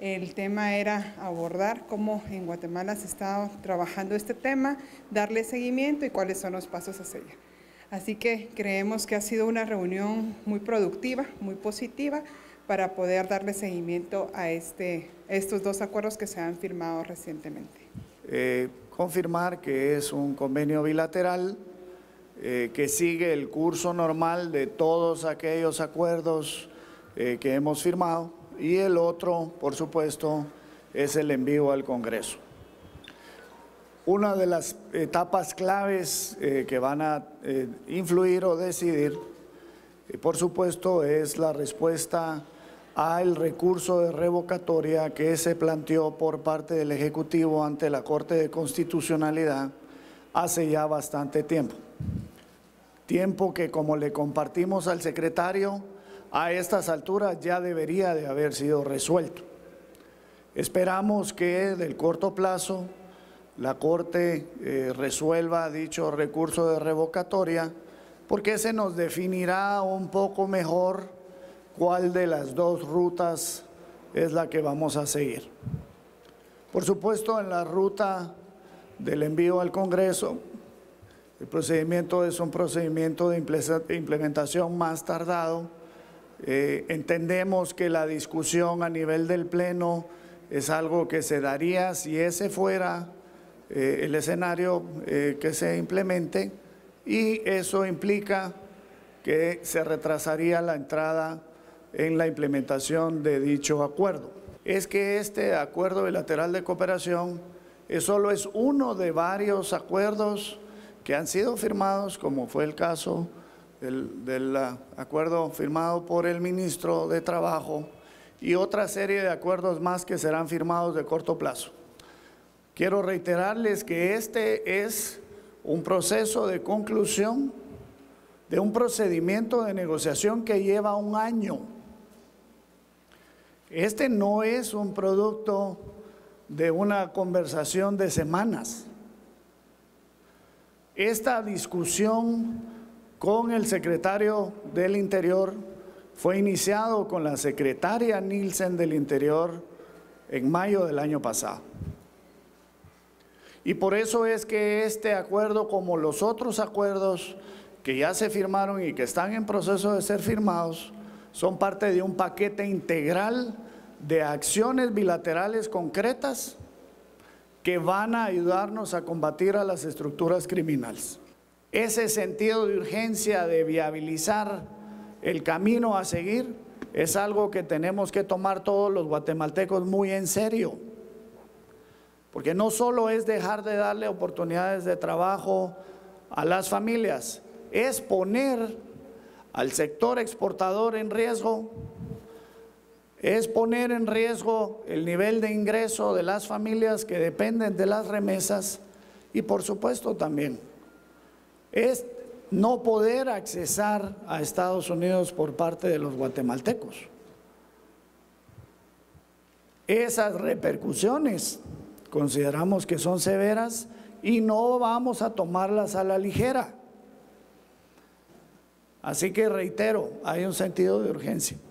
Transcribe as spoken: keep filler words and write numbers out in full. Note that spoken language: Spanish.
El tema era abordar cómo en Guatemala se está trabajando este tema, darle seguimiento y cuáles son los pasos a seguir. Así que creemos que ha sido una reunión muy productiva, muy positiva, para poder darle seguimiento a este, estos dos acuerdos que se han firmado recientemente. Eh, confirmar que es un convenio bilateral eh, que sigue el curso normal de todos aquellos acuerdos eh, que hemos firmado, y el otro, por supuesto, es el envío al Congreso. Una de las etapas claves eh, que van a eh, influir o decidir, eh, por supuesto, es la respuesta al recurso de revocatoria que se planteó por parte del Ejecutivo ante la Corte de Constitucionalidad hace ya bastante tiempo. Tiempo que, como le compartimos al secretario, a estas alturas ya debería de haber sido resuelto. Esperamos que en el corto plazo la Corte eh, resuelva dicho recurso de revocatoria, porque se nos definirá un poco mejor cuál de las dos rutas es la que vamos a seguir. Por supuesto, en la ruta del envío al Congreso, el procedimiento es un procedimiento de implementación más tardado. Eh, entendemos que la discusión a nivel del Pleno es algo que se daría si ese fuera eh, el escenario eh, que se implemente, y eso implica que se retrasaría la entrada en la implementación de dicho acuerdo. Es que este acuerdo bilateral de cooperación eh, solo es uno de varios acuerdos que han sido firmados, como fue el caso Del, del acuerdo firmado por el ministro de Trabajo, y otra serie de acuerdos más que serán firmados de corto plazo. Quiero reiterarles que este es un proceso de conclusión de un procedimiento de negociación que lleva un año. Este no es un producto de una conversación de semanas. Esta discusión con el secretario del Interior fue iniciado con la secretaria Nielsen del Interior en mayo del año pasado. Y por eso es que este acuerdo, como los otros acuerdos que ya se firmaron y que están en proceso de ser firmados, son parte de un paquete integral de acciones bilaterales concretas que van a ayudarnos a combatir a las estructuras criminales. Ese sentido de urgencia de viabilizar el camino a seguir es algo que tenemos que tomar todos los guatemaltecos muy en serio, porque no solo es dejar de darle oportunidades de trabajo a las familias, es poner al sector exportador en riesgo, es poner en riesgo el nivel de ingreso de las familias que dependen de las remesas, y por supuesto también es no poder accesar a Estados Unidos por parte de los guatemaltecos. Esas repercusiones consideramos que son severas y no vamos a tomarlas a la ligera. Así que reitero, hay un sentido de urgencia.